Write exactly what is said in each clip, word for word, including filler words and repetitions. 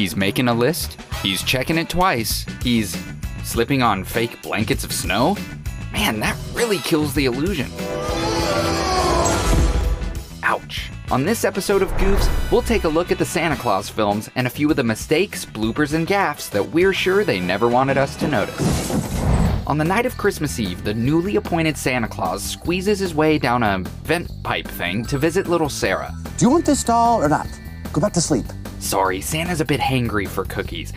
He's making a list, he's checking it twice, he's slipping on fake blankets of snow. Man, that really kills the illusion. Ouch. On this episode of Goofs, we'll take a look at the Santa Claus films and a few of the mistakes, bloopers, and gaffes that we're sure they never wanted us to notice. On the night of Christmas Eve, the newly appointed Santa Claus squeezes his way down a vent pipe thing to visit little Sarah. Do you want this doll or not? Go back to sleep. Sorry, Santa's a bit hangry for cookies.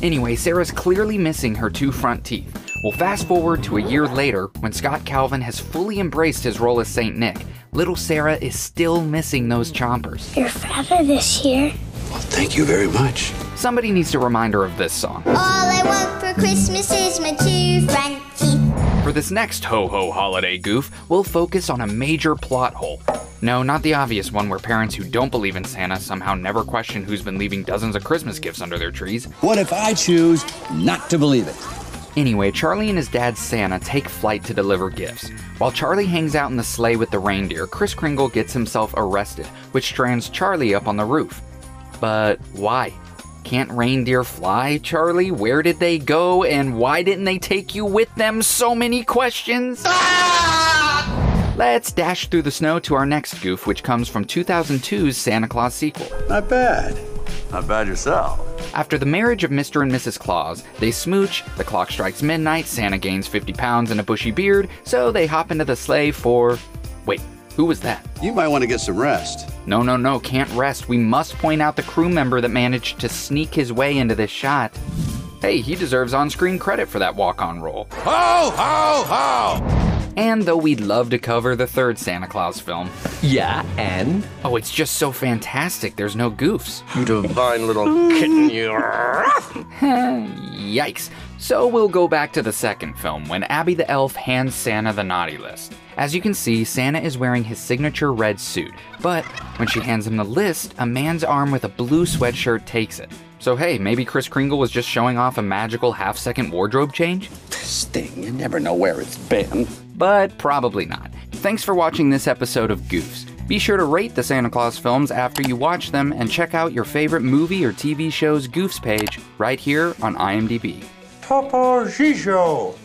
Anyway, Sarah's clearly missing her two front teeth. We'll fast forward to a year later when Scott Calvin has fully embraced his role as Saint Nick. Little Sarah is still missing those chompers. You're fatter this year. Well, thank you very much. Somebody needs to remind her of this song. All I want for Christmas is my two front teeth. For this next ho-ho holiday goof, we'll focus on a major plot hole. No, not the obvious one where parents who don't believe in Santa somehow never question who's been leaving dozens of Christmas gifts under their trees. What if I choose not to believe it? Anyway, Charlie and his dad Santa take flight to deliver gifts. While Charlie hangs out in the sleigh with the reindeer, Kris Kringle gets himself arrested, which strands Charlie up on the roof. But why? Can't reindeer fly, Charlie? Where did they go? And why didn't they take you with them? So many questions! Ah! Let's dash through the snow to our next goof, which comes from two thousand two's Santa Claus sequel. Not bad. Not bad yourself. After the marriage of Mister and Missus Claus, they smooch, the clock strikes midnight, Santa gains fifty pounds and a bushy beard, so they hop into the sleigh for... Wait, who was that? You might want to get some rest. No, no, no, can't rest. We must point out the crew member that managed to sneak his way into this shot. Hey, he deserves on-screen credit for that walk-on role. Ho, ho, ho! And though we'd love to cover the third Santa Claus film... Yeah, and? Oh, it's just so fantastic, there's no goofs. You divine little kitten, you... Yikes. So we'll go back to the second film, when Abby the Elf hands Santa the naughty list. As you can see, Santa is wearing his signature red suit, but when she hands him the list, a man's arm with a blue sweatshirt takes it. So hey, maybe Kris Kringle was just showing off a magical half-second wardrobe change? This thing, you never know where it's been. But probably not. Thanks for watching this episode of Goofs. Be sure to rate the Santa Claus films after you watch them and check out your favorite movie or T V show's Goofs page right here on IMDb. Papa Gijo!